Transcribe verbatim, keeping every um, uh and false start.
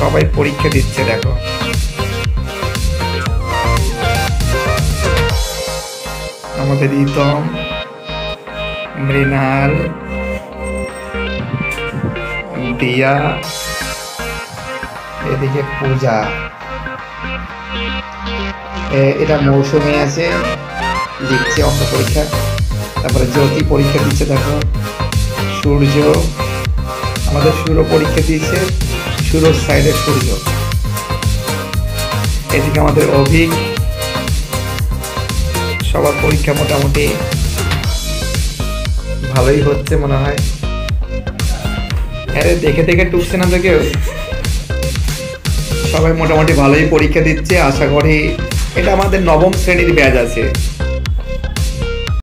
সবাই পরীক্ষা দিচ্ছে দেখো। আমাদের ইতম, মৃণাল, দিয়া, এদিকে পূজা, এটা মৌসুমি আছে লিখছে অঙ্ক পরীক্ষা। তারপরে জ্যোতি পরীক্ষা দিচ্ছে দেখো, সূর্য, আমাদের সূর্য পরীক্ষা দিচ্ছে, সূর্যর সাইডে সূর্য। এদিকে আমাদের অভিক, সবার পরীক্ষা মোটামুটি ভালোই হচ্ছে মনে হয়। আরে দেখে দেখে টুকছে না তো কেউ, সবাই মোটামুটি ভালোই পরীক্ষা দিচ্ছে আশা করি। এটা আমাদের নবম শ্রেণীর ব্যাচ আছে।